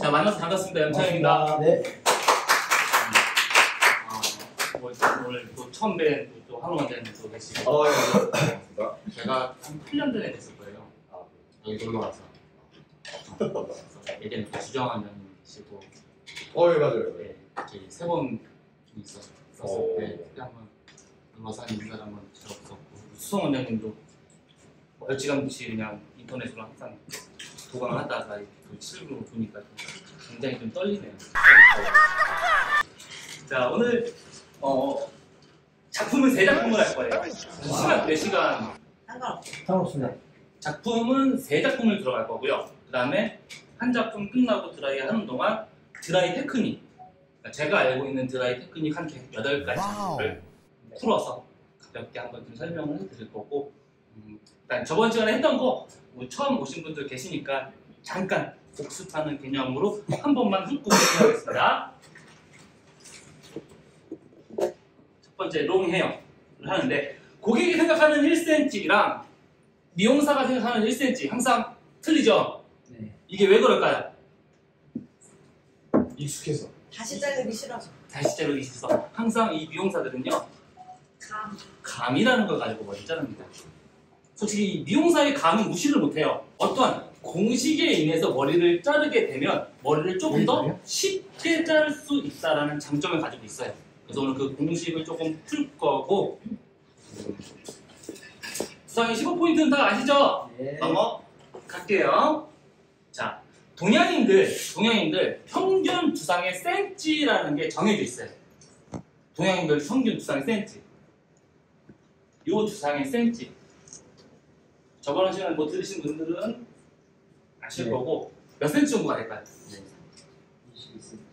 자, 만나서 반갑습니다. 염찬영입니다. 네. 오늘 또 처음 뵌 또 한우 원장님 또 계시고. 제가 한 8년 전에 됐을 거예요. 여기 놀러 와서. 예전에 주정 원장님 계시고. 예, 맞아요. 네, 저희 세 번 있었을 때 한번 놀러서 한 인사를 한번 들었었고, 수성 원장님도 며칠간씩 그냥 인터넷으로 항상 도감을 하다가 실물로 보니까 굉장히 좀 떨리네요. 자, 오늘 작품은 세 작품을 할 거예요. 2시간, 4시간 상관없습니다. 작품은 세 작품을 들어갈 거고요. 그 다음에 한 작품 끝나고 드라이 하는 동안 드라이 테크닉, 제가 알고 있는 드라이 테크닉 한 8가지를 풀어서 가볍게 한번 좀 설명을 해드릴 거고, 일단 저번 시간에 했던 거 처음 오신 분들 계시니까 잠깐 복습하는 개념으로 한 번만 훑고 시작하겠습니다. 첫 번째, 롱헤어를 하는데, 고객이 생각하는 1cm랑 미용사가 생각하는 1cm 항상 틀리죠? 네. 이게 왜 그럴까요? 익숙해서. 다시 자르기 싫어서. 다시 자르기 싫어서. 항상 이 미용사들은요, 감이라는 걸 가지고 머리 자릅니다. 솔직히 미용사의 감은 무시를 못해요. 어떠한 공식에 인해서 머리를 자르게 되면 머리를 조금 더 쉽게 자를 수 있다는 장점을 가지고 있어요. 그래서 오늘 그 공식을 조금 풀 거고, 수상의 15포인트는 다 아시죠? 네. 갈게요. 자, 동양인들 평균 두상의 센치라는 게 정해져 있어요. 동양인들 평균 두상의 센치, 요 두상의 센치, 저번 시간에 뭐 들으신 분들은 아실 거고, 몇 센치 정도가 될까요? 네.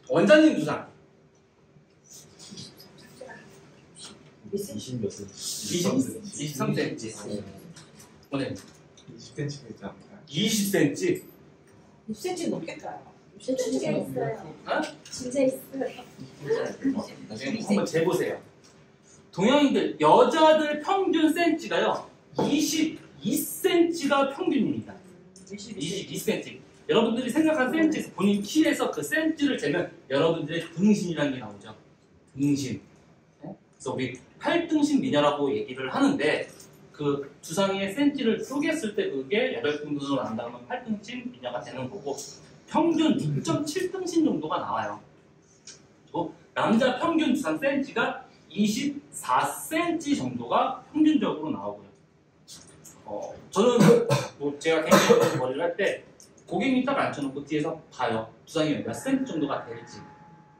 원장님 두상 20몇 센치? 23cm. 오늘 20cm 되지 않을까요? 20cm? 20cm 넘겠다. 20cm 있어요. 어? 진짜 있어요. 나중에 한번 재보세요. 동양인들, 여자들 평균 센치가요 22cm가 평균입니다. 22cm. 여러분들이 생각한 센치에서, 본인 키에서 그 센치를 재면 여러분들의 등신이라는 게 나오죠. 등신. 그래서 우리 팔등신 미녀라고 얘기를 하는데, 그 두상의 센치를 쪼갰을 때 그게 8등분으로 난다면 8등신 미녀가 되는 거고, 평균 6.7등신 정도가 나와요. 그리고 남자 평균 두상 센치가 24cm 정도가 평균적으로 나오고요. 저는 뭐 제가 개인적으로 머리를 할 때 고객님 딱 앉혀놓고 뒤에서 봐요. 두상이 몇 센치 정도가 될지.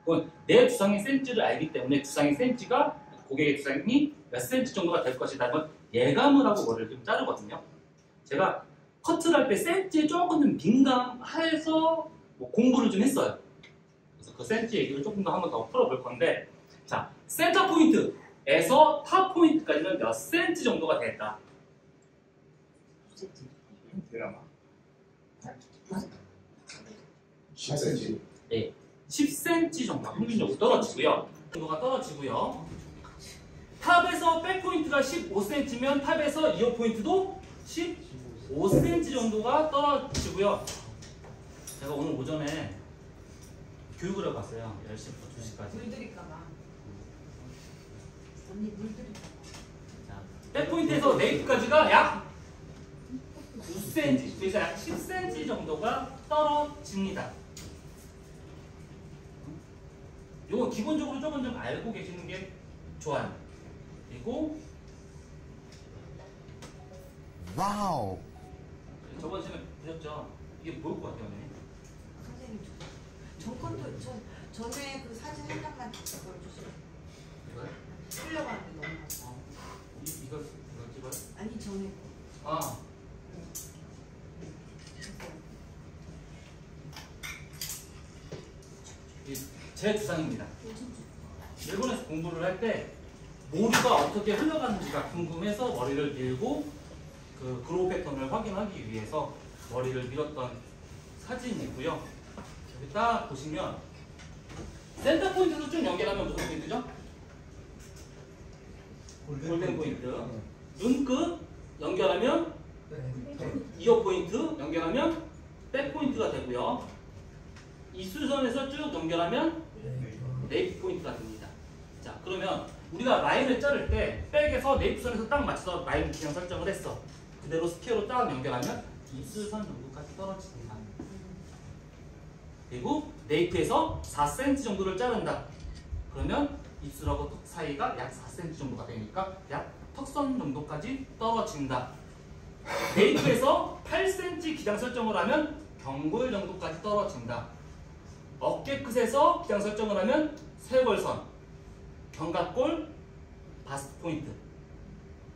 그건 내 두상의 센치를 알기 때문에 두상의 센치가, 고객의 두상이 몇 센치 정도가 될 것이다, 그건 예감을 하고 머리를 좀 자르거든요. 제가 커트를 할 때 센치에 조금 좀 민감해서 뭐 공부를 좀 했어요. 그래서 그 센치 얘기를 조금 더 한번 더 풀어볼 건데, 자, 센터 포인트에서 탑 포인트까지는 몇 센치 정도가 됐다. 드라마 10cm. 네, 10cm 정도 평균적으로 떨어지고요. 정도가 떨어지고요. 탑에서 백 포인트가 15cm면 탑에서 2호 포인트도 15cm 정도가 떨어지고요. 제가 오늘 오전에 교육을 해 봤어요. 10시부터 2시까지. 물들일까봐. 언니 물들일까봐. 자, 백 포인트에서 네이프까지가 약 9cm, 그래서 약 10cm 정도가 떨어집니다. 이거 기본적으로 조금 좀 알고 계시는 게 좋아요. 그리고 와우, 저번 시간에 보셨죠? 이게 뭘 것 같아요? 선생님, 저것도 전에 그 사진 한 장만 보여주세요. 이거요? 틀려고 하는데 너무 이걸 찍어요? 아니, 전에 제 두상입니다. 일본에서 공부를 할 때 모두가 어떻게 흘러가는지가 궁금해서 머리를 밀고, 그 그로우 패턴을 확인하기 위해서 머리를 밀었던 사진이고요. 여기 딱 보시면 센터 포인트로 쭉 연결하면 무슨 포인트죠? 골든 포인트. 눈끝 연결하면 이어 포인트, 연결하면 백 포인트가 되고요. 이 수선에서 쭉 연결하면 네잎 포인트가 됩니다. 자, 그러면 우리가 라인을 자를 때 백에서 네잎선에서 딱 맞춰서 라인 그냥 설정을 했어. 그대로 스퀘어로 딱 연결하면 입수선 정도까지 떨어집니다. 그리고 네잎에서 4cm 정도를 자른다. 그러면 입술하고 턱 사이가 약 4cm 정도가 되니까 약 턱선 정도까지 떨어진다. 네잎에서 8cm 기장 설정을 하면 경골 정도까지 떨어진다. 어깨 끝에서 기장 설정을 하면 쇄골선, 견갑골, 바스트 포인트.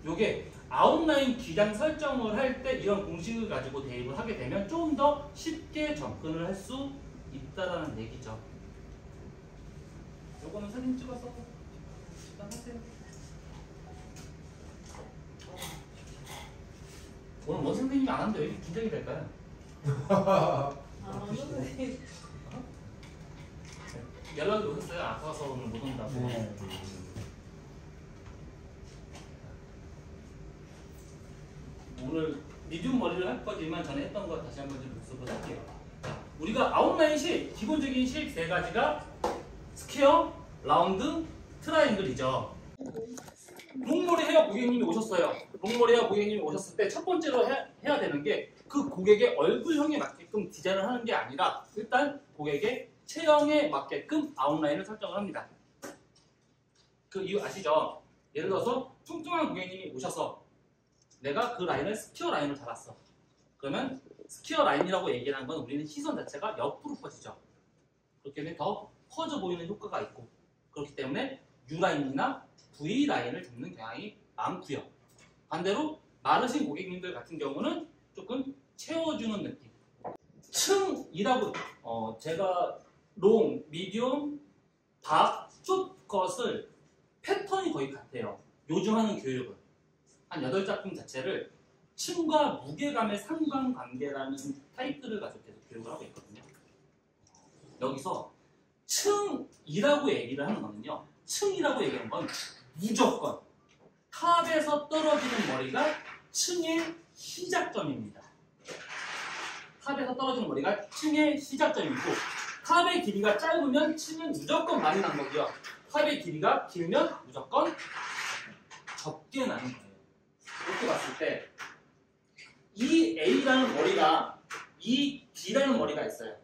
요게 아웃라인 기장 설정을 할 때 이런 공식을 가지고 대입을 하게 되면 조금 더 쉽게 접근을 할 수 있다라는 얘기죠. 요거는 사진 찍어서 하세요. 오늘 원선생님이 안 하는데 왜 이렇게 긴장이 될까요? 원선생님 연락이 오셨어요? 아까워서 오늘 못 온다고. 네. 오늘 미디움 머리를 할 거지만 전에 했던 거 다시 한번 좀 복습을 할게요. 우리가 아웃라인 식, 기본적인 식 세 가지가 스퀘어, 라운드, 트라이앵글이죠. 롱머리 헤어 고객님이 오셨어요. 롱머리 헤어 고객님이 오셨을 때 첫 번째로 해야 되는 게 그 고객의 얼굴형에 맞게끔 디자인을 하는 게 아니라 일단 고객의 체형에 맞게끔 아웃라인을 설정을 합니다. 그 이유 아시죠? 예를 들어서 뚱뚱한 고객님이 오셔서 내가 그 라인을 스퀘어 라인으로 잡았어. 그러면 스퀘어 라인이라고 얘기하는 건 우리는 시선 자체가 옆으로 퍼지죠. 그렇게 되면 더 커져 보이는 효과가 있고, 그렇기 때문에 U라인이나 V라인을 잡는 경향이 많고요. 반대로 마르신 고객님들 같은 경우는 조금 채워주는 느낌. 층이라고 제가 롱, 미디움, 박, 숏 것을 패턴이 거의 같아요. 요즘 하는 교육은 한 8작품 자체를 층과 무게감의 상관관계라는 타이틀을 가지고 계속 교육을 하고 있거든요. 여기서 층이라고 얘기를 하는 거는요, 층이라고 얘기하는 건 무조건 탑에서 떨어지는 머리가 층의 시작점입니다. 탑에서 떨어지는 머리가 층의 시작점이고, 탑의 길이가 짧으면 층은 무조건 많이 난 거고요, 탑의 길이가 길면 무조건 적게 나는 거예요. 이렇게 봤을 때 이 A라는 머리가 이 D라는 머리가 있어요.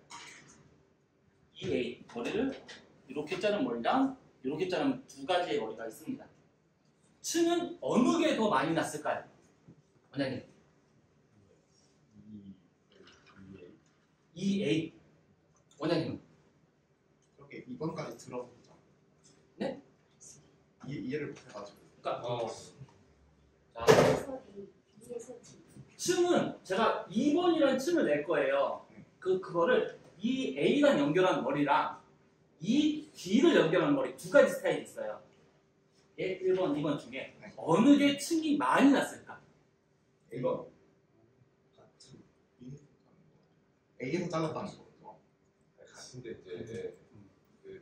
이 A 머리를 이렇게 자른 머리랑 이렇게 자른 두 가지의 머리가 있습니다. 층은 어느 게 더 많이 났을까요? 만약에 이 A 원장님은? 이렇게 2번까지 들어보자. 네? 이해를 못해가지고. 그러니까 층은 제가 2번이라는 층을 낼 거예요. 그거를 이 A랑 연결한 머리랑 이 D를 연결한 머리 두 가지 스타일이 있어요. 1번, 2번 중에 어느 게 층이 많이 났을까? 1번. A에서 잘랐다는 거죠. 같은데 이제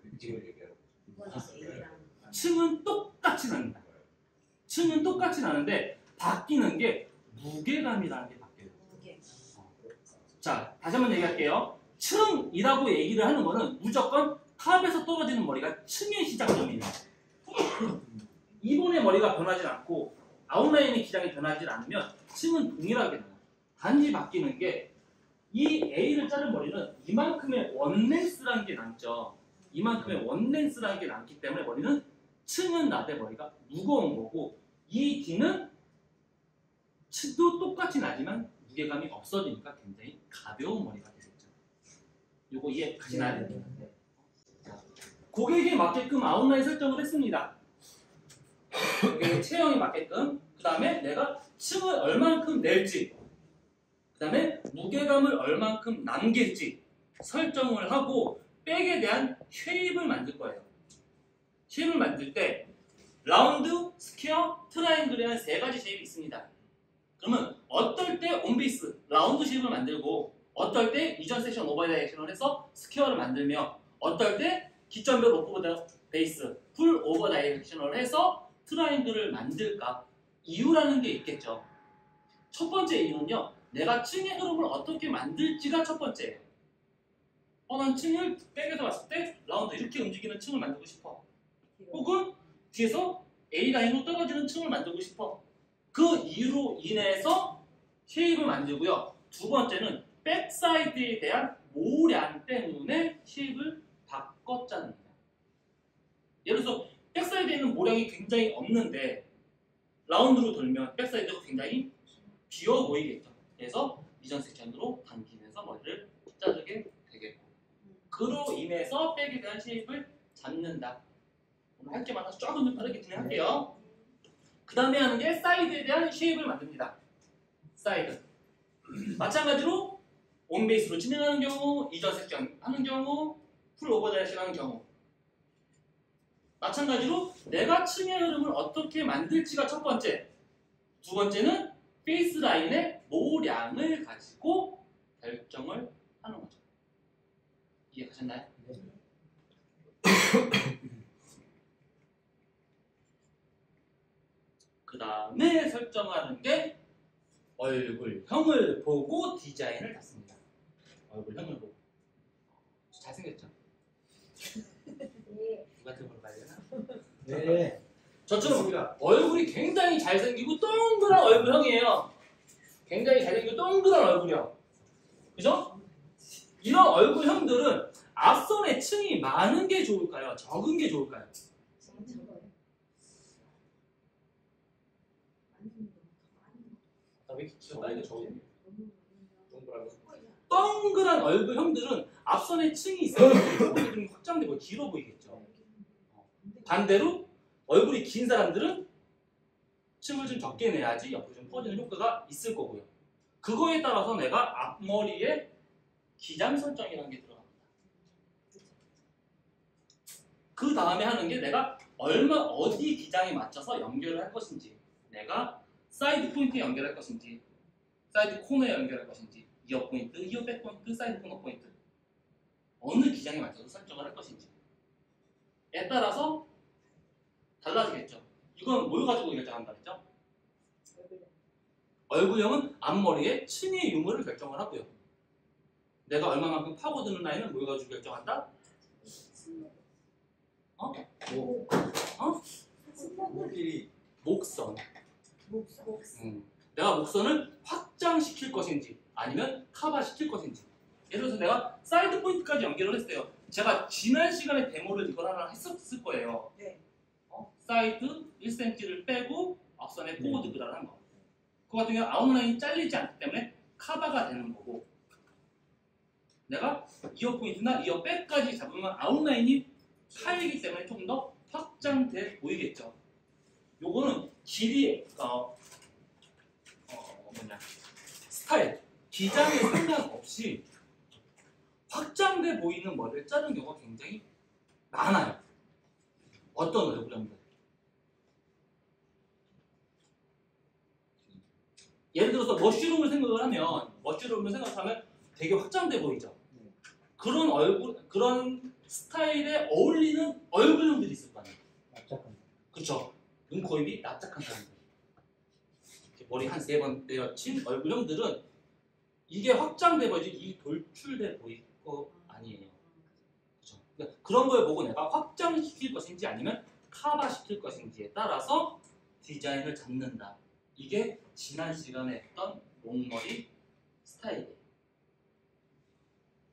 미디움을 얘기하는 거죠. 층은 똑같이 납니다. 층은 똑같이 나는데 바뀌는 게 무게감이라는 게 바뀌어요. 무게. 자, 다시 한번 얘기할게요. 층이라고 얘기를 하는 거는 무조건 탑에서 떨어지는 머리가 층의 시작점이에요. 이번에 머리가 변하지 않고 아웃라인의 기장이 변하지 않으면 층은 동일하게 나요. 단지 바뀌는 게 이 A를 자른 머리는 이만큼의 원랜스라는 게 남죠. 이만큼의 원랜스라는 게 남기 때문에 머리는 층은 나대 머리가 무거운 거고, 이 D는 층도 똑같이 나지만 무게감이 없어지니까 굉장히 가벼운 머리가 되겠죠. 요거 이해 가시나요? 네. 고객에 맞게끔 아웃라인 설정을 했습니다. 고객의 체형에 맞게끔, 그 다음에 내가 층을 얼만큼 낼지, 그 다음에 무게감을 얼만큼 남길지 설정을 하고, 백에 대한 쉐입을 만들 거예요. 쉐입을 만들 때 라운드, 스퀘어, 트라이앵글이라는 세 가지 쉐입이 있습니다. 그러면 어떨 때 온베이스, 라운드 쉐입을 만들고, 어떨 때 이전 세션 오버다이렉션을 해서 스퀘어를 만들며, 어떨 때 기점별 오프베이스, 풀 오버다이렉션을 해서 트라이앵글을 만들까? 이유라는 게 있겠죠. 첫 번째 이유는요, 내가 층의 흐름을 어떻게 만들지가 첫 번째예요. 난 층을 백에서 봤을 때 라운드 이렇게 움직이는 층을 만들고 싶어. 혹은 뒤에서 A 라인으로 떨어지는 층을 만들고 싶어. 그 이유로 인해서 쉐입을 만들고요. 두 번째는 백사이드에 대한 모량 때문에 쉐입을 바꿨잖아요. 예를 들어서 백사이드에는 모량이 굉장히 없는데 라운드로 돌면 백사이드가 굉장히 비어 보이겠죠. 그래서 미전 섹션으로 당기면서 머리를 빗자르게 되겠고, 그로 인해서 백에 대한 쉐입을 잡는다. 오늘 할 때마다 조금 더 빠르게 진행할게요. 그 다음에 하는 게 사이드에 대한 쉐입을 만듭니다. 사이드. 마찬가지로 온베이스로 진행하는 경우, 이전 섹션 하는 경우, 풀 오버다이싱 하는 경우, 마찬가지로 내가 층의 흐름을 어떻게 만들지가 첫 번째, 두 번째는 페이스 라인의 모량을 가지고 결정을 하는 거죠. 이해 가셨나요? 네. 그 다음에 설정하는 게 얼굴형을 보고 디자인을 잡습니다. 얼굴형을 보고. 잘생겼죠? 누구한테 물어봐야 되나? 네. 저처럼 우리가 얼굴이 굉장히 잘생기고 동그란 얼굴형이에요. 굉장히 잘생기고 동그란 얼굴형. 그죠? 이런 얼굴형들은 앞선의 층이 많은 게 좋을까요? 적은 게 좋을까요? 동그란 얼굴형들은 앞선의 층이 있어서 얼굴이 좀 확장되고 길어 보이겠죠. 반대로 얼굴이 긴 사람들은 층을 좀 적게 내야지 옆으로 좀 퍼지는 효과가 있을 거고요. 그거에 따라서 내가 앞머리에 기장 설정이라는 게 들어갑니다. 그 다음에 하는 게 내가 어디 기장에 맞춰서 연결을 할 것인지, 내가 사이드 포인트에 연결할 것인지, 사이드 코너에 연결할 것인지, 이어 포인트, 이어 백 포인트, 사이드 코너 포인트, 어느 기장에 맞춰서 설정을 할 것인지에 따라서 달라지겠죠. 이건 뭘 가지고 결정한다 그랬죠? 얼굴형은 앞머리의 층의 유무를 결정을 하고요. 내가 얼마만큼 파고드는 라인을 뭘 가지고 결정한다? 목선. 내가 목선을 확장시킬 것인지 아니면 커버시킬 것인지. 예를 들어서 내가 사이드 포인트까지 연결을 했어요. 제가 지난 시간에 데모를 이걸 하나 했었을 거예요. 네. 사이드 1cm를 빼고 앞선에 포워드 그라는 거. 그거 같은 경우는 아웃라인이 잘리지 않기 때문에 커버가 되는 거고, 내가 이어 포인트나 이어 백까지 잡으면 아웃라인이 파이기 때문에 조금 더 확장돼 보이겠죠. 요거는 길이 스타일, 기장에 상관없이 확장돼 보이는 머리를 자르는 경우가 굉장히 많아요. 어떤 얼굴형들? 예를 들어서 머쉬룸을 생각하면 되게 확장돼 보이죠. 그런 스타일에 어울리는 얼굴형들이 있을 거 아니에요. 그렇죠. 눈, 코, 입이 납작한 사람들, 머리 한 세 번 내려친 얼굴형들은 이게 확장돼 보이지 이 돌출돼 보일 거 아니에요. 그렇죠? 그러니까 그런 걸 보고 내가 확장시킬 것인지 아니면 커버시킬 것인지에 따라서 디자인을 잡는다. 이게 지난 시간에 했던 목머리 스타일이에요.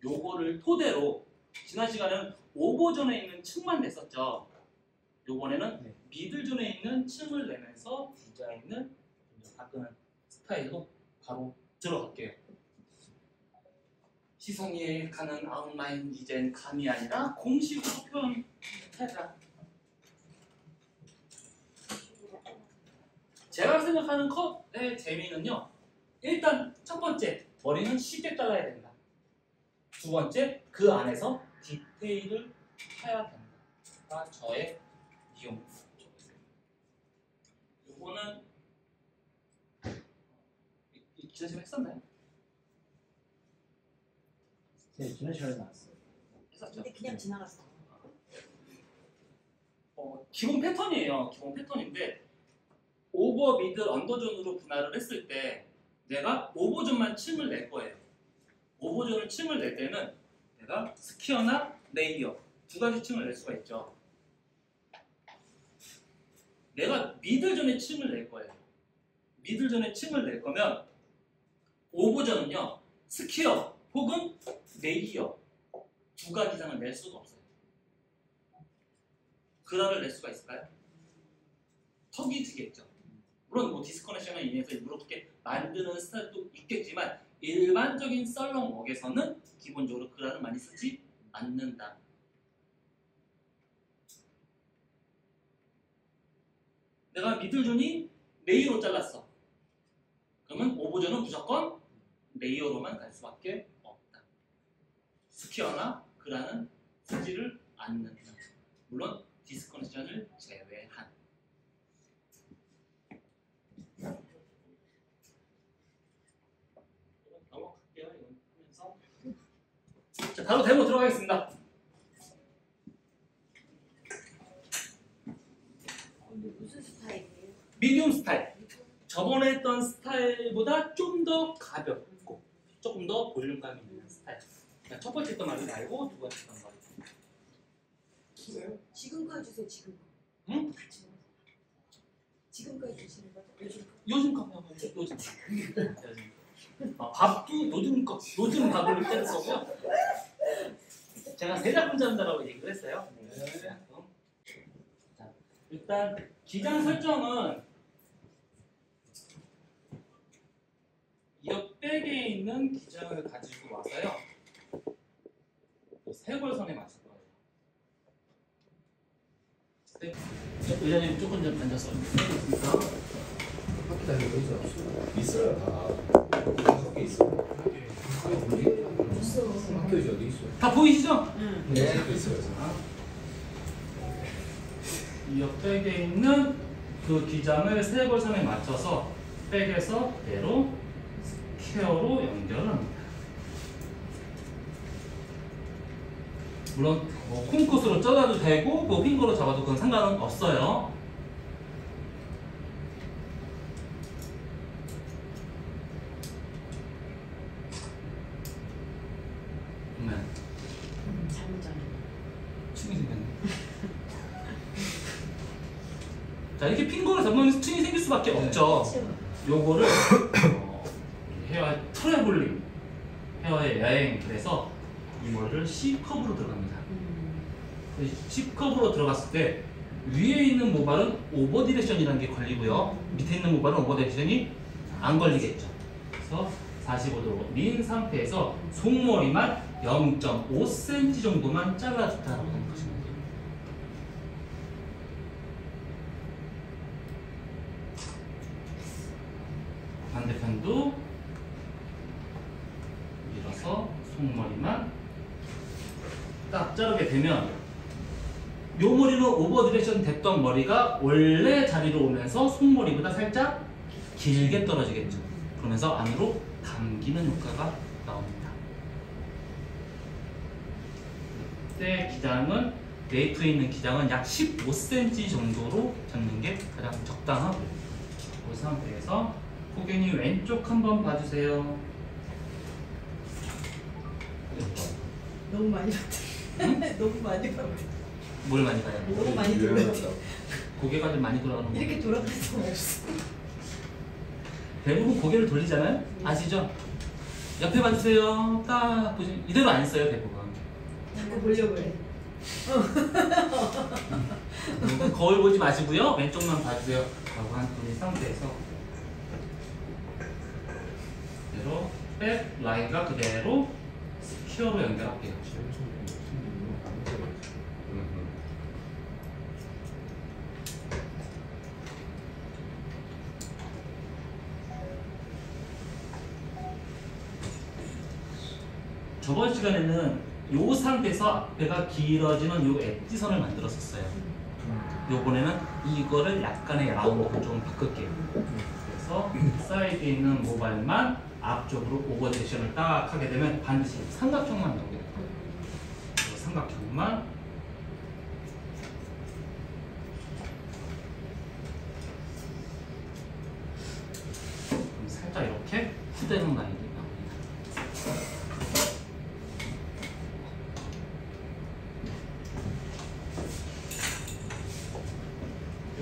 요거를 토대로 지난 시간에는 오버존에 있는 층만 냈었죠. 요번에는 네. 미들존에 있는 층을 내면서 디자인을 바꾸는 스타일로 바로 들어갈게요. 시선이 가는 아웃라인, 이젠 감이 아니라 공식으로 표현해라. 제가 생각하는 컷의 재미는요, 일단 첫 번째, 머리는 쉽게 잘라야 된다. 두 번째, 그 안에서 디테일을 해야 된다가 저의 미용. 요거는 지난 시간에 했었나요? 네, 지난 시간에 나왔어요. 했었죠? 근데 그냥 지나갔어. 기본 패턴이에요. 기본 패턴인데 오버, 미드, 언더존으로 분할을 했을 때 내가 오버존만 침을 낼 거예요. 오버존을 침을 낼 때는 내가 스퀘어나 레이어 두 가지 층을 낼 수가 있죠. 내가 미들존의 층을 낼 거예요. 미들존의 층을 낼 거면 오버존은요 스퀘어 혹은 레이어 두 가지 이상을 낼 수가 없어요. 그다를 낼 수가 있을까요? 턱이지겠죠. 물론 뭐 디스커넥션을 인해서 일부러 그렇게 만드는 스타일도 있겠지만 일반적인 썰렁웍에서는 기본적으로 그라를 많이 쓰지 않는다. 내가 미들존이 레이어로 잘랐어. 그러면 오버존은 무조건 레이어로만 갈 수밖에 없다. 스퀘어나 그라는 쓰지를 않는다. 물론 디스커넥션을 제외한. 넘어갈게요. 이건 하면서. 자, 바로 데모 들어가겠습니다. 무슨 스타일이에요? 미디움 스타일. 저번에 했던 스타일보다 좀 더 가볍고 조금 더 볼륨감이 있는 스타일. 그냥 첫 번째 했던 말이 말고 두 번째 했던 말이. 지금까지 주세요. 지금. 응? 지금까지 주시는 거죠? 요즘 거. 요즘 거. 밥도 요즘 거. 요즘 밥을 때는 거고요. 제가 세 작품 잡는다라고 얘기를 했어요. 네. 일단 기장 설정은 옆백에 있는 기장을 가지고 와서요. 세골선에 맞춰. 의장님 조금 전 앉아서 학교 다니고 있어요? 다 학교에 있어요. 학교 어디 있어요? 다 보이시죠? 네, 있어요. 이 옆백에 있는 그 기장을 세골선에 맞춰서 백에서 배로 스퀘어로 연결을 합니다. 물론 뭐 콩코스로 쪄도 되고 뭐 핑거로 잡아도 그건 상관은 없어요. 네. 잘못 잘라. 층이 생겼네. 자, 이렇게 핑거로 잡으면 층이 생길 수밖에 없죠. 요거를 헤어의 트래블링, 헤어의 여행, 그래서 이거를 C컵으로 들어갑니다. C컵으로 들어갔을 때 위에 있는 모발은 오버 디렉션이라는 게 걸리고요. 밑에 있는 모발은 오버 디렉션이 안 걸리겠죠. 그래서 45도 민 상태에서 속머리만 0.5cm 정도만 잘라줬다라고 생각하시면 돼요. 반대편도 밀어서 속머리만 딱 자르게 되면 요 머리는 오버 디렉션 됐던 머리가 원래 자리로 오면서 속머리보다 살짝 길게 떨어지겠죠. 그러면서 안으로 감기는 효과가 나옵니다. 이때 기장은 네이프에 있는 기장은 약 15cm 정도로 잡는 게 가장 적당하고 그 상태에서 고객님 왼쪽 한번 봐주세요. 너무 많이 봤대. 너무 많이 봤대. 뭘 많이 봐요? 너무 많이 돌아갔어. 고개가 좀 많이 돌아가는 거. 이렇게 돌아갈 수가 없어. 대부분 고개를 돌리잖아요? 아시죠? 옆에 봐주세요. 딱 보시면 이대로 안 써요 대부분. 자꾸 보려고 해. 거울 보지 마시고요. 왼쪽만 봐주세요. 라고 한 분이 상태에서 그대로 백 라인과 그대로 스퀘어로 연결할게요. 저번 시간에는 이 상태에서 앞에가 길어지는 이 엣지선을 만들었었어요. 요번에는 이거를 약간의 라운드로 좀 바꿀게요. 그래서 사이드에 있는 모발만 앞쪽으로 오버디렉션을 딱 하게 되면 반드시 삼각형만 나오게 될 거예요. 삼각형만 그럼 살짝 이렇게 후대형 라인이 나옵니다.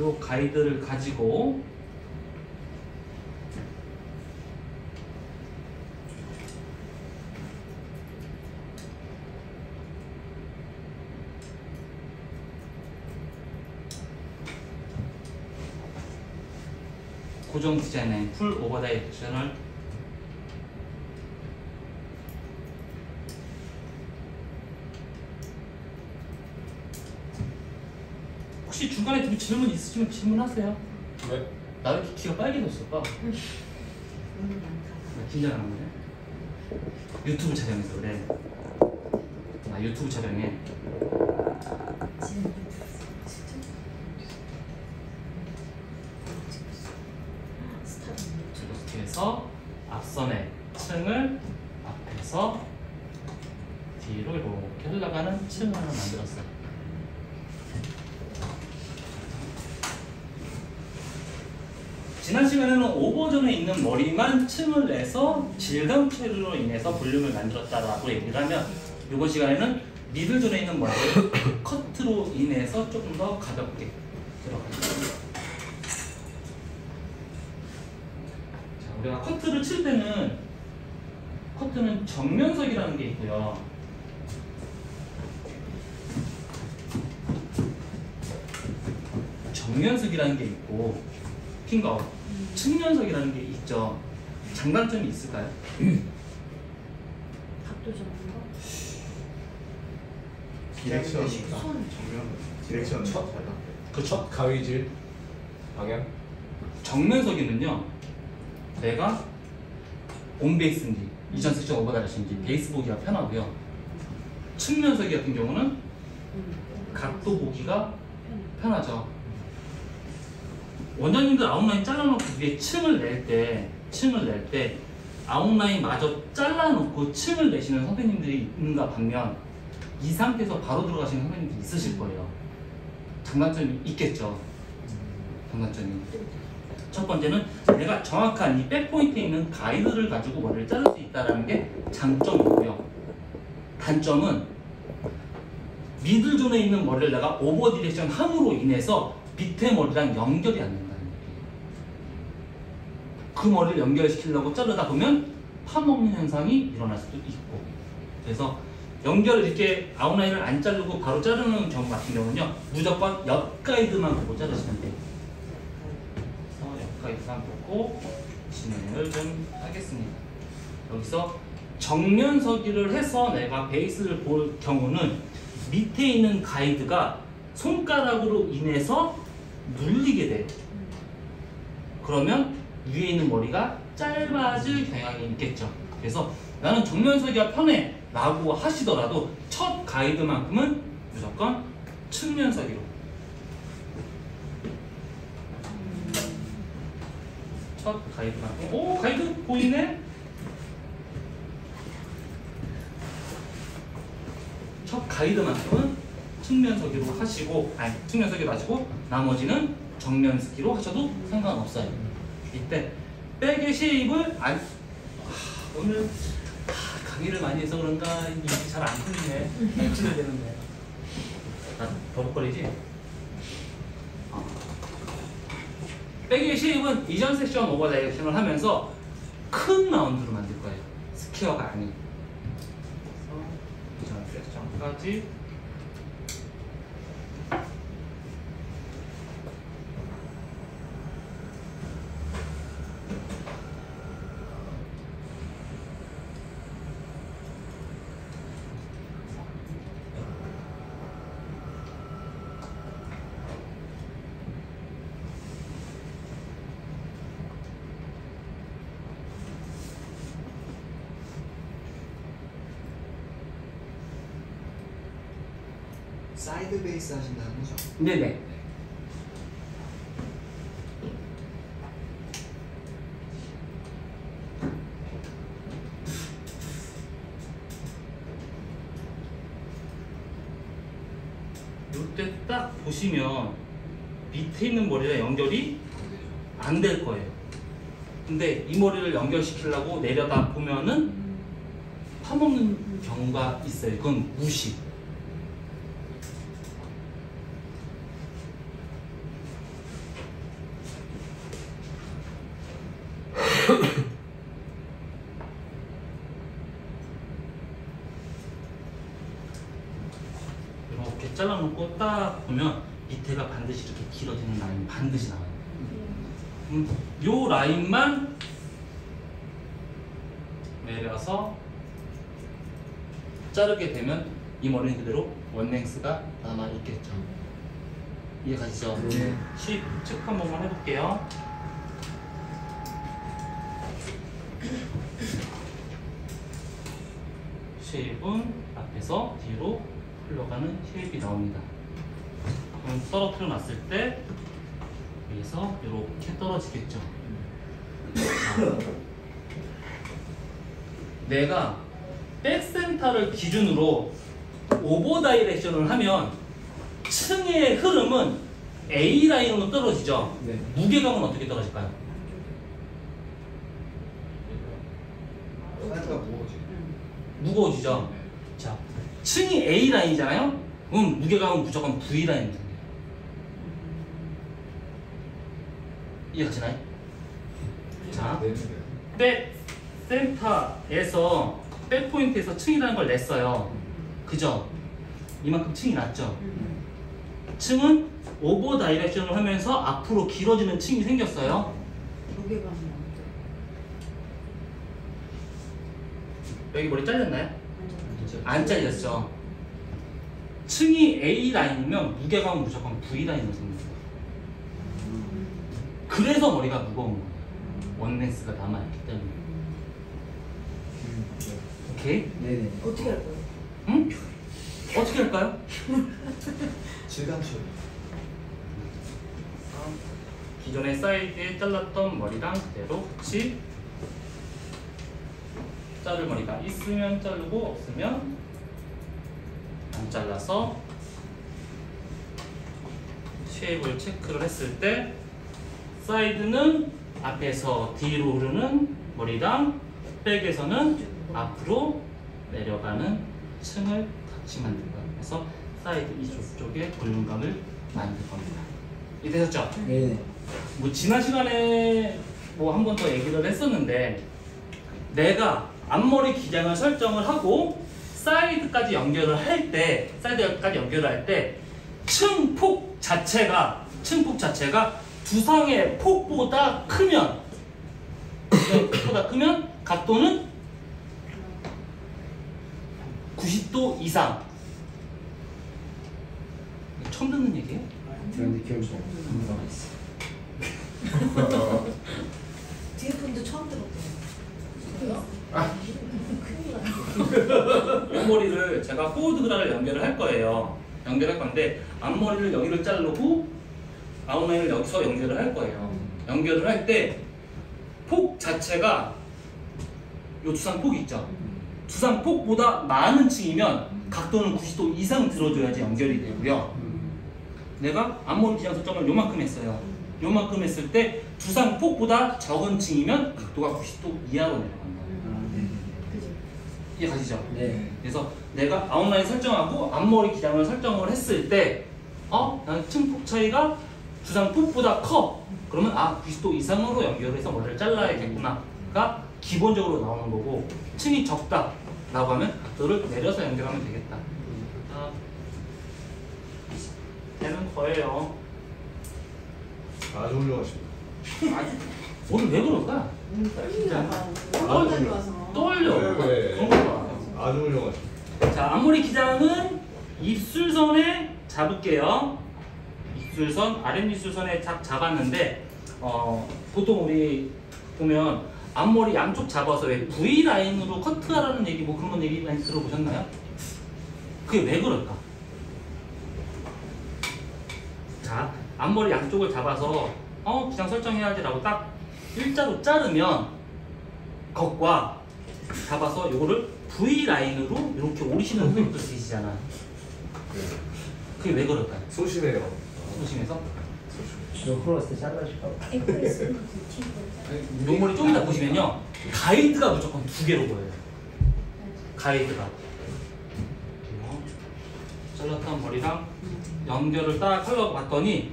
요 가이드를 가지고 고정 디자인의 풀 오버 다이렉셔널 혹시 중간에 좀 질문 있으시면 질문하세요. 왜? 나는 귀가 빨개졌어. 봐. 긴장을 안 해? 유튜브 촬영해서 그래. 나 유튜브 촬영해. 이렇게 해서 앞선의 층을 앞에서 뒤로 이렇게 흘러가는 층을 하나 만들었어요. 지난 시간에는 오버존에 있는 머리만 층을 내서 질감 처리로 인해서 볼륨을 만들었다라고 얘기를 하면, 이번 시간에는 미들존에 있는 머리를 커트로 인해서 조금 더 가볍게 들어갑니다. 우리가 커트를 칠 때는, 커트는 정면석이라는 게 있고요. 정면석이라는 게 있고, 핑거, 측면석이라는 게 있죠. 장단점이 있을까요? 각도 잡는 거? 디렉션, 정면, 디렉션, 첫, 그첫 가위질, 방향. 정면석이는요, 내가 온베이스인지, 이전 섹션 오버다이렉션인지 베이스 보기가 편하고요. 측면석이 같은 경우는 각도 보기가 편하죠. 원장님들 아웃라인 잘라놓고 위에 층을 낼 때 아웃라인마저 잘라놓고 층을 내시는 선생님들이 있는가 반면, 이 상태에서 바로 들어가시는 선생님들이 있으실 거예요. 장단점이 있겠죠. 장단점이. 첫 번째는 내가 정확한 이 백포인트에 있는 가이드를 가지고 머리를 자를 수 있다는 게 장점이고요. 단점은 미들존에 있는 머리를 내가 오버 디렉션 함으로 인해서 밑에 머리랑 연결이 안 된다는 얘기예요. 그 머리를 연결시키려고 자르다 보면 파먹는 현상이 일어날 수도 있고, 그래서 연결을 이렇게 아웃라인을 안 자르고 바로 자르는 경우 같은 경우는요, 무조건 옆 가이드만 보고 자르시면 돼요. 이상 보고 진행을 좀 하겠습니다. 여기서 정면서기를 해서 내가 베이스를 볼 경우는 밑에 있는 가이드가 손가락으로 인해서 눌리게 돼요. 그러면 위에 있는 머리가 짧아질 경향이 있겠죠. 그래서 나는 정면서기가 편해 라고 하시더라도 첫 가이드만큼은 무조건 측면서기로. 첫 가이드만. 오, 가이드 보이네? 첫 가이드만큼은 측면서기로 하시고, 아니, 측면서기로 하시고, 나머지는 정면서기로 하셔도 상관없어요. 이때 백의 쉐입을 안, 오늘 강의를 많이 해서 그런가 이게 잘 안 풀리네. 안 풀려야 되는데. 아, 버벅거리지? 백의 쉐입은 이전 섹션 오버 다이렉션을 하면서 큰 라운드로 만들 거예요. 스퀘어가 아닌. 그래서 이전 섹션까지. 사이드 베이스 하신다는 거죠? 네네. 이때 딱 보시면 밑에 있는 머리랑 연결이 안 될 거예요. 근데 이 머리를 연결시키려고 내려다 보면은 파먹는 경우가 있어요. 그건 무시. 이렇게 잘라놓고 딱 보면 밑에가 반드시 이렇게 길어지는 라인이 반드시 나와요. 요 라인만 내려서 자르게 되면 이 머리는 그대로 원랭스가 남아있겠죠. 이해 가시죠? 네. 체크 한 번만 해볼게요. 쉐입은 앞에서 뒤로 흘러가는 쉐입이 나옵니다. 그럼 떨어뜨려 놨을 때 여기서 이렇게 떨어지겠죠. 내가 백센터를 기준으로 오버 다이렉션을 하면 층의 흐름은 A 라인으로 떨어지죠. 네. 무게감은 어떻게 떨어질까요? 사이즈가 무거워지죠. 네. 자, 층이 A 라인이잖아요. 그럼 무게감은 무조건 V 라인입니다. 이해가시나요? 자, 백 센터에서 백 포인트에서 층이라는 걸 냈어요. 그죠? 이만큼 층이 났죠. 층은 오버 다이렉션을 하면서 앞으로 길어지는 층이 생겼어요. 무게감이 여기 머리 잘렸나요? 안 잘렸죠. 층이 A 라인이면 무게감은 무조건 V 라인으로 생깁니다. 그래서 머리가 무거운 거예요. 원랭스가 남아있기 때문에. 오케이? 네네. 어떻게 할 거예요? 응? 어떻게 할까요? 질감 처리. 기존의 사이즈에 잘랐던 머리랑 그대로 혹시 자를 머리가 있으면 자르고 없으면 안 잘라서 쉐입을 체크를 했을 때 사이드는 앞에서 뒤로 흐르는 머리랑 백에서는 앞으로 내려가는 층을 같이 만들 거예요. 그래서 사이드 이쪽 쪽에 볼륨감을 만들 겁니다. 이해되셨죠? 네. 뭐 지난 시간에 뭐 한 번 더 얘기를 했었는데 내가 앞머리 기장을 설정을 하고 사이드까지 연결을 할 때 층폭 자체가 두상의 폭보다 크면 각도는 90도 이상. 처음 듣는 얘기예요? 그런데 기억이 좀 없어. 뒤에 분도 처음 들었대요. 앞머리를 제가 포워드 그라를 연결을 할 거예요. 연결할 건데 앞머리를 여기를 자르고 아웃라인을 여기서 연결을 할 거예요. 연결을 할 때 폭 자체가 요 두상폭 있죠? 두상폭보다 많은 층이면 각도는 90도 이상 들어줘야지 연결이 되고요. 내가 앞머리 기장 설정을 요만큼 했어요. 요만큼 했을 때 두상폭보다 적은 층이면 각도가 90도 이하로 내려간다. 이해 가시죠? 네. 그래서 내가 아웃라인 설정하고 앞머리 기장을 설정을 했을 때 나는 층폭 차이가 두상폭보다 커. 그러면 90도 이상으로 연결해서 머리를 잘라야겠구나가 기본적으로 나오는 거고 층이 적다 라고 하면 각도를 내려서 연결하면 되겠다. 되는 거예요. 아주 훌륭하십니다. 오늘 왜 그럴까? 진짜 떨려. 아주 훌륭하십니다. 자, 앞머리 기장은 입술선에 잡을게요. 입술선, 아랫입술선에 잡았는데 보통 우리 보면 앞머리 양쪽 잡아서 왜 V라인으로 커트하라는 얘기 뭐 그런 얘기 많이 들어보셨나요? 그게 왜 그럴까? 자, 앞머리 양쪽을 잡아서 기장 설정해야지 라고 딱 일자로 자르면 겉과 잡아서 요거를 V라인으로 이렇게 오리시는 흔적도 있으시잖아. 그게 왜 그럴까요? 소심해요. 소심해서? 노크로스 잘라줄까요? 눈물이 좀 이따 보시면요 가이드가 무조건 두 개로 보여요. 가이드가 잘랐던 머리랑 연결을 딱 하려고 봤더니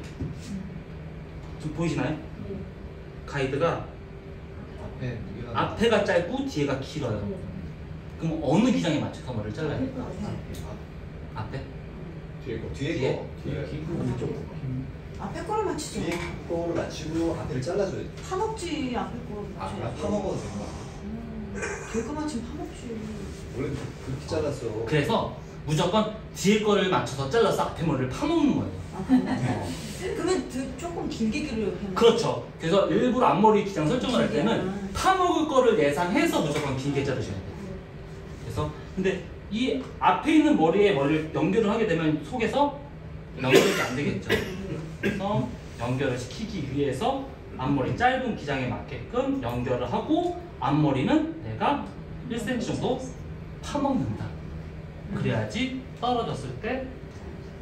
좀 보이시나요? 가이드가 앞에가 짧고 뒤에가 길어요. 그럼 어느 기장에 맞춰서 머리를 잘라야 될까요? 앞에? 뒤에 거. 앞에 거를 맞추죠. 뒤에 거를 맞추고 앞을 잘라줘야 돼. 파먹지 앞에 거를 맞춰야 돼. 아, 파먹어도 된다. 뒤에 맞추면 파먹지. 원래 그렇게 잘랐어. 그래서 무조건 뒤에 거를 맞춰서 잘라서 앞에 머리를 파먹는 거예요. 그러면 조금 길게 길러. 그렇죠. 그래서 일부러 앞머리 기장 설정을 할 때는 파먹을 거를 예상해서 무조건 길게 자르셔야 돼요. 그래서 근데 이 앞에 있는 머리에 머리를 연결을 하게 되면 속에서 연결이 안 되겠죠. 그래서 연결을 시키기 위해서 앞머리 짧은 기장에 맞게끔 연결을 하고 앞머리는 내가 1cm 정도 파먹는다. 그래야지 떨어졌을 때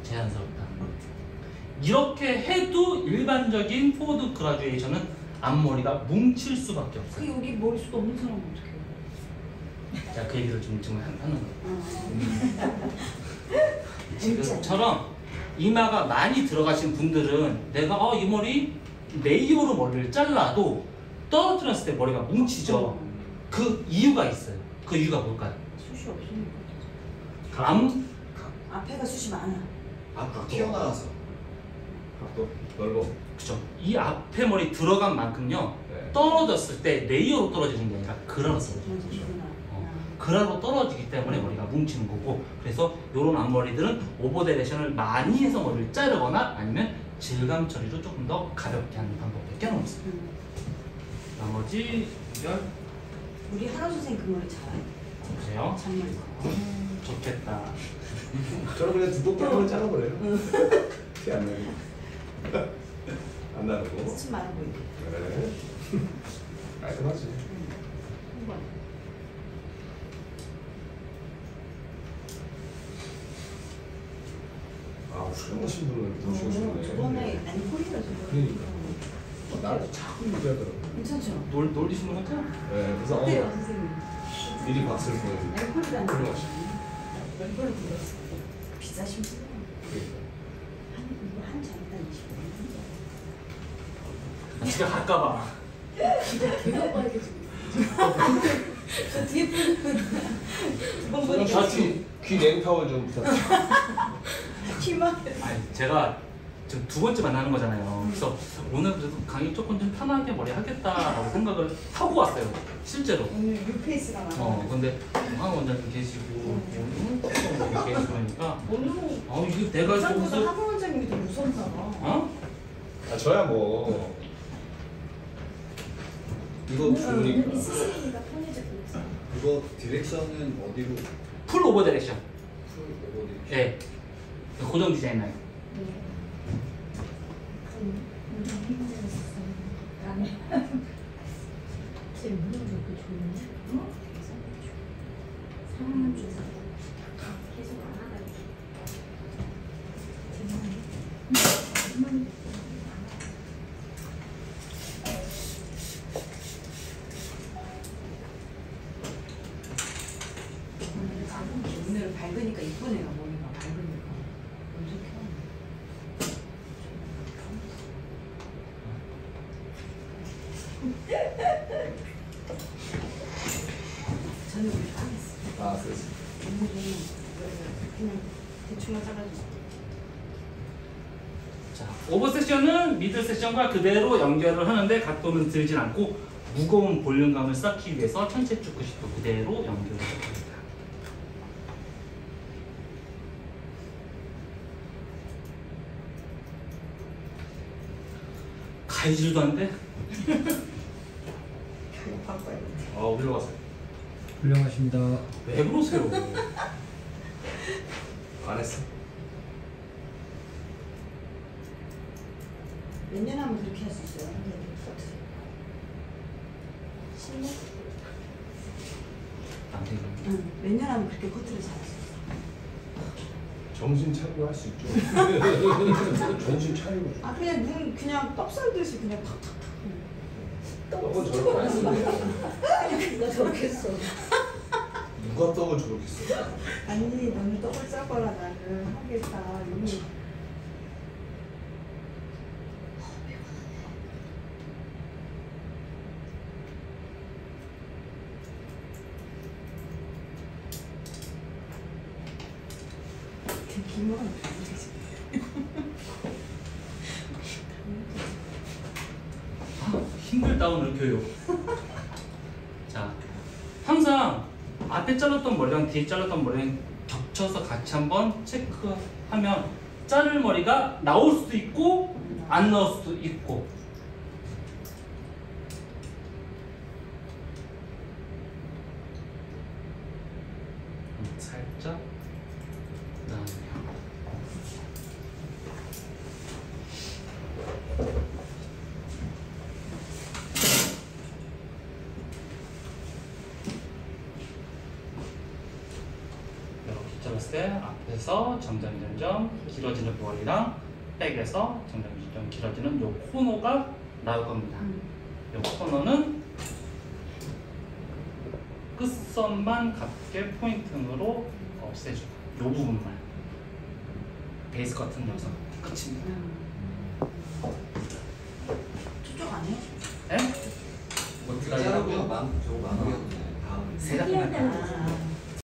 자연스럽다. 이렇게 해도 일반적인 포워드 그라듀에이션은 앞머리가 뭉칠 수밖에 없어요. 그 여기 머리숱 없는 사람은 어떻게 해요? 자, 그 얘기를 좀 하는 거예요. 지금처럼 이마가 많이 들어가신 분들은 내가 이 머리 레이어로 머리를 잘라도 떨어뜨렸을 때 머리가 뭉치죠. 그 이유가 있어요. 그 이유가 뭘까요? 숱이 없으니까. 앞에가 숱이 많아. 앞으로 튀어나와서. 각도 넓어. 그렇죠. 이 앞에 머리 들어간 만큼요. 네. 떨어졌을 때 레이어로 떨어지는 게 아니라 그라로 떨어지는 거죠. 그라로 떨어지기 때문에 머리가 뭉치는 거고, 그래서 이런 앞머리들은 오버데레이션을 많이 해서 머리를 자르거나 아니면 질감 처리로 조금 더 가볍게 하는 방법밖에 안 없어요. 나머지 이별. 우리 하루 선생님 그 머리 잘해. 그래요? 장난. 좋겠다. 저는 그냥 두껍게 한번 잘라버려요. 티 안 나고. 안 나고. 스치 말아 보이게. 그래. 깔끔하지. 수영하신 분은 더 수영하시네. 저번에 앵콜이라서 그러니까 나를 자꾸 얘기하더라고. 괜찮죠? 놀리시는 것 같아요? 네, 그래서 어때요 선생님? 미리 박수를 보내주세요. 앵콜이라는 거 앵콜을 불렀어. 비싸신 분은 이거 한 장당 20원. 지금 할까 봐. 진짜 되게 빨개지고 저 뒤에 두번 보니까 귀 냉타월 좀 부탁드려요. 아니, 제가 지금 두 번째 만나는 거잖아요. 그래서 오늘 그래도 강의 조금 좀 편하게 머리 하겠다라고 생각을 하고 왔어요. 실제로. 오늘 뉴페이스가 많아요. 근데 황 원장님 계시고 오늘 이렇게 계시니까 오늘은 이게 내가 좀 무슨 황 원장님이 더 무섭나 봐. 저야 뭐 이거 좋으니까. 스승이니까 편해졌어. 이거 디렉션은 어디로? 풀 오버 디렉션. 풀 오버 디렉션. 네. 고정 디자인 라인. 오늘 밝으니까 이쁘네요. 머리가 밝으니까. 저는 우리 하겠습니다. 아, 그렇습니다. 오늘은 그냥 대충만 잘라주세요. 자, 오버 세션은 미들 세션과 그대로 연결을 하는데 각도는 들진 않고 무거운 볼륨감을 쌓기 위해서 천체 축구식도 그대로 연결을 해줍니다. 가위질도 안 돼? 올려가세요. 훌륭하십니다. 왜 그러세요? 안 했어. 몇 년 하면 그렇게 할 수 있어요? 10년? 응, 몇 년 하면 그렇게 커트를 잘 할 수 있어. 정신 차리고 할 수 있죠. 정신 차리고. 아, 그냥 눈 그냥 떡살듯이 그냥 팍팍. 떡은 저렇게 안 쓰네. 누가 저렇게 했어. 누가 떡을 저렇게 했어. 아니, 너는 떡을 짜거라. 나는 하겠다. 이미. 제 기모가 다르지. 힘들 다운을 느껴요. 자, 항상 앞에 잘랐던 머리랑 뒤에 잘랐던 머리랑 겹쳐서 같이 한번 체크하면 자를 머리가 나올 수도 있고 안 나올 수도 있고. 살짝. 앞에서 점점점점 길어지는 머리랑 백에서 점점점점 길어지는 요 코너가 나올 겁니다. 요 코너는 끝선만 가볍게 포인팅으로 없애주고 요 부분만 베이스 같은 녀석 끝입니다. 저쪽 아니에요? 네? 어떻게 하려고요? 저거 마무리하고 다음 세작만